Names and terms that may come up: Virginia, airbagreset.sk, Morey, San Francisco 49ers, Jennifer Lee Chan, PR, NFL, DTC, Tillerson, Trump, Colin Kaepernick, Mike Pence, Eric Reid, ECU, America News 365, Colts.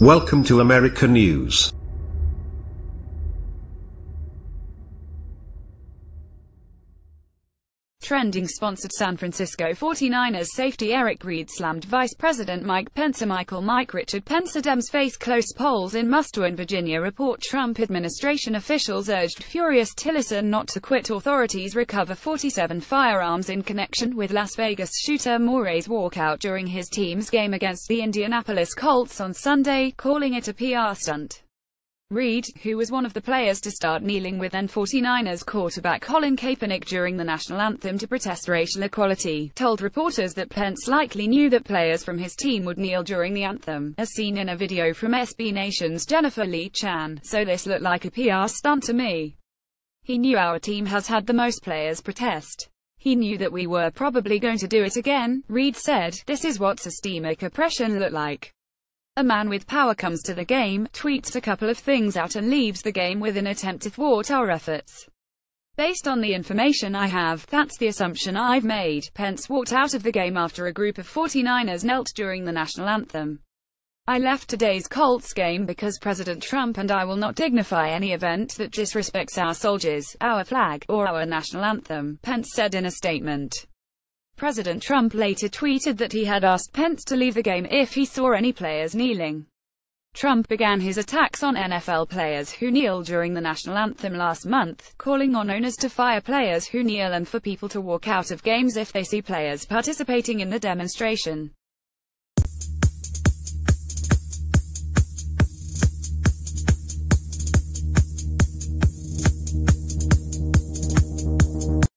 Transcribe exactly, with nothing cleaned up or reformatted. Welcome to America News. Trending sponsored. San Francisco forty-niners safety Eric Reid slammed Vice President Mike Pence. Michael Mike Richard Pence. Dems face close polls in must-win Virginia report. Trump administration officials urged furious Tillerson not to quit. Authorities recover forty-seven firearms in connection with Las Vegas shooter Morey's walkout during his team's game against the Indianapolis Colts on Sunday, calling it a P R stunt. Reid, who was one of the players to start kneeling with then forty-niners quarterback Colin Kaepernick during the national anthem to protest racial equality, told reporters that Pence likely knew that players from his team would kneel during the anthem, as seen in a video from S B Nation's Jennifer Lee Chan, "So this looked like a P R stunt to me. He knew our team has had the most players protest. He knew that we were probably going to do it again," Reid said. "This is what systemic oppression looked like. A man with power comes to the game, tweets a couple of things out and leaves the game with an attempt to thwart our efforts. Based on the information I have, that's the assumption I've made." Pence walked out of the game after a group of forty-niners knelt during the national anthem. "I left today's Colts game because President Trump and I will not dignify any event that disrespects our soldiers, our flag, or our national anthem," Pence said in a statement. President Trump later tweeted that he had asked Pence to leave the game if he saw any players kneeling. Trump began his attacks on N F L players who kneel during the national anthem last month, calling on owners to fire players who kneel and for people to walk out of games if they see players participating in the demonstration.